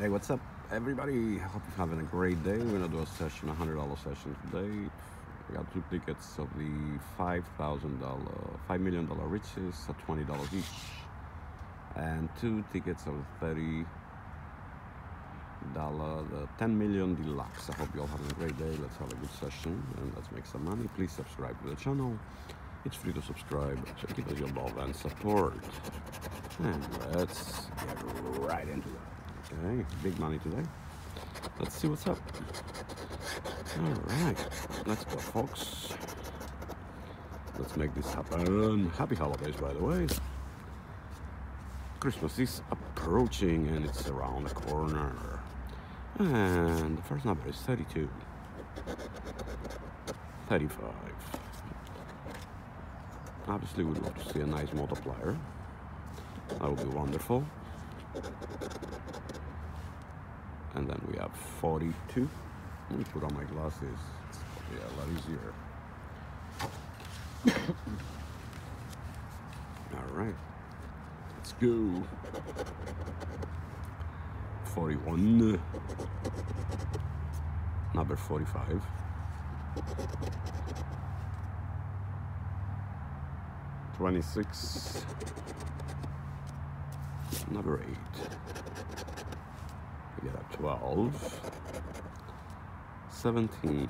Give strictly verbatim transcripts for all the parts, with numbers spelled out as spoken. Hey, what's up, everybody? I hope you're having a great day. We're gonna do a session, a hundred dollar session today. We got two tickets of the five thousand dollar, five million dollar riches at twenty dollars each, and two tickets of thirty dollar, the ten million deluxe. I hope you're all having a great day. Let's have a good session and let's make some money. Please subscribe to the channel. It's free to subscribe. Give us your love and support. And let's get right into it. Okay, big money today. Let's see what's up. Alright, let's go, folks. Let's make this happen. Happy holidays, by the way. Christmas is approaching and it's around the corner. And the first number is thirty-two. thirty-five. Obviously, we'd love to see a nice multiplier. That would be wonderful. And then we have forty-two. Let me put on my glasses. It's probably a lot easier. All right, let's go. forty-one. Number forty-five. twenty-six. Number eight. We got a twelve, seventeen,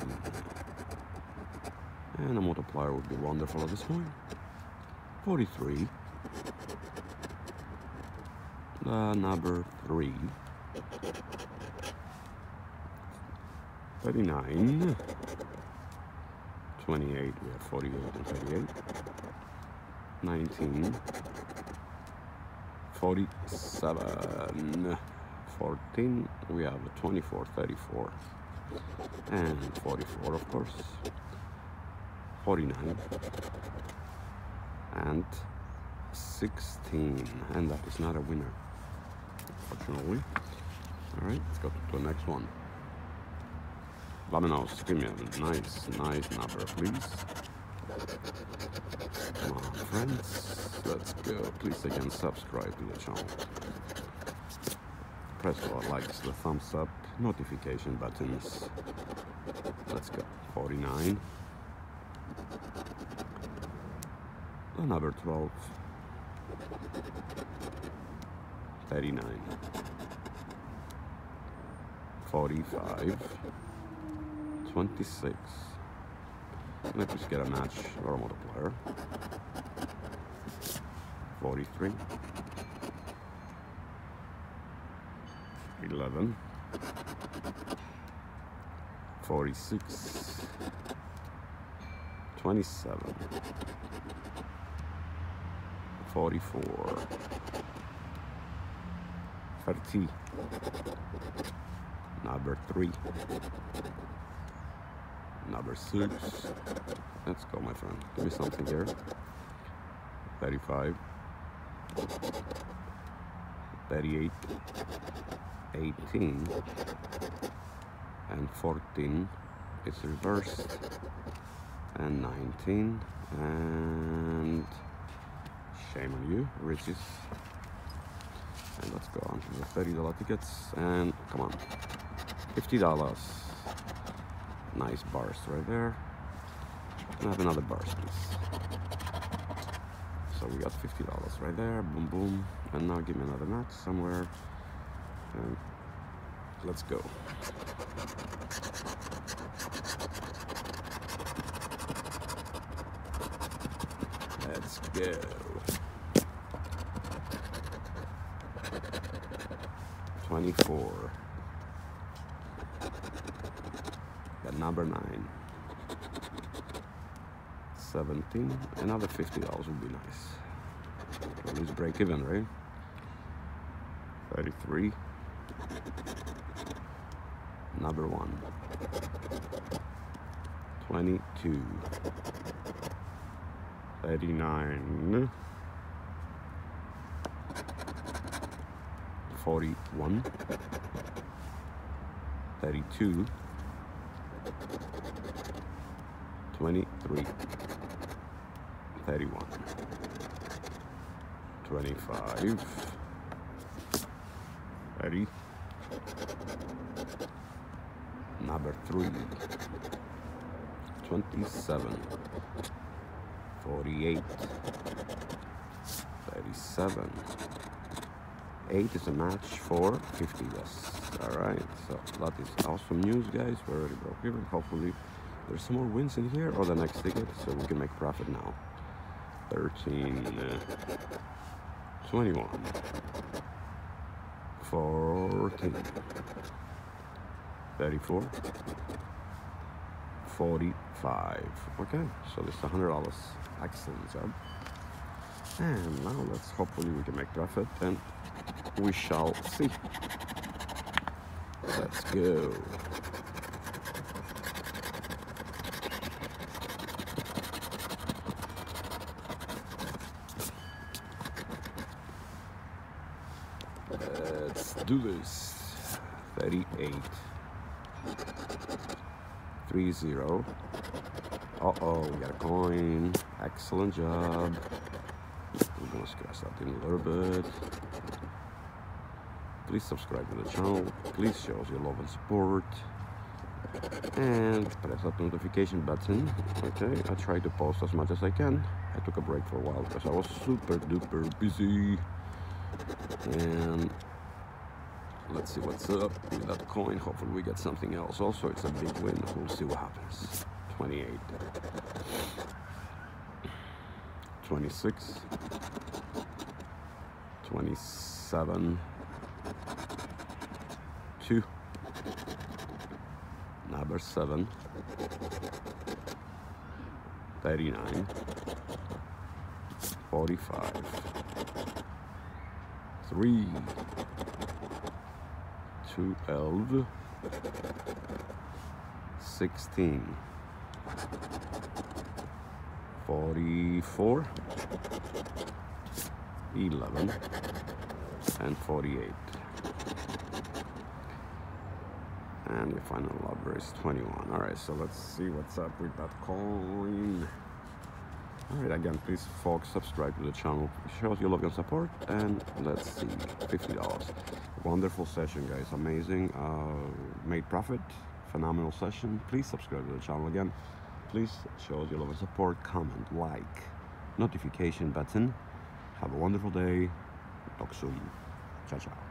and a multiplier would be wonderful at this point. forty-three, the number three, thirty-nine, twenty-eight, we have forty-eight and thirty-eight, nineteen, forty-seven, fourteen, we have twenty-four, thirty-four, and forty-four, of course, forty-nine, and sixteen, and that is not a winner, unfortunately. All right, let's go to the next one. Vamanos, give me a nice, nice number, please. Come on, friends, let's go. Please, again, subscribe to the channel. Press all likes, the thumbs up, notification buttons. Let's go. forty-nine. Another twelve. thirty-nine. forty-five. twenty-six. Let's just get a match or a multiplier. forty-three. eleven, forty-six, twenty-seven, forty-four, thirty, number three, number six, let's go, my friend, give me something here, thirty-five, thirty-eight, eighteen, and fourteen, it's reversed, and nineteen, and shame on you, riches, and let's go on to the thirty dollar tickets, and come on, fifty dollars, nice bars right there, and have another bars, please. So we got fifty dollars right there, boom, boom, and now give me another match somewhere. And let's go. Let's go. twenty-four. The number nine. seventeen. Another fifty dollars would be nice. At least break even, right? thirty-three. Number one, twenty-two, thirty-nine, forty-one, thirty-two, twenty-three, thirty-one, twenty-five, thirty. Number three, twenty-seven, forty-eight, thirty-seven. Eight is a match for fifty. Yes. All right. So that is awesome news, guys. We're already broke even. Hopefully, there's some more wins in here or the next ticket, so we can make profit now. Thirteen, uh, twenty-one, fourteen, thirty-four, forty-five. Okay. So this is a hundred dollars. Excellent job. And now let's hopefully we can make profit, and we shall see. Let's go. Let's do this. Thirty-eight, three zero. Uh oh, we got a coin. Excellent job. We're gonna scratch that in a little bit. Please subscribe to the channel. Please show us your love and support. And press that notification button. Okay, I try to post as much as I can. I took a break for a while because I was super duper busy. And let's see what's up with that coin. Hopefully we get something else. Also, it's a big win. We'll see what happens. twenty-eight. twenty-six. twenty-seven. two. Number seven. thirty-nine. forty-five. three. twelve. sixteen. forty-four. eleven. And forty-eight. And the final lottery is twenty-one. All right, so let's see what's up with that coin. All right, again, please, folks, subscribe to the channel. Show us your love and support, and let's see, fifty dollars. Wonderful session, guys, amazing. Uh, made profit, phenomenal session. Please subscribe to the channel again. Please show us your love and support. Comment, like, notification button. Have a wonderful day. Talk soon. Ciao, ciao.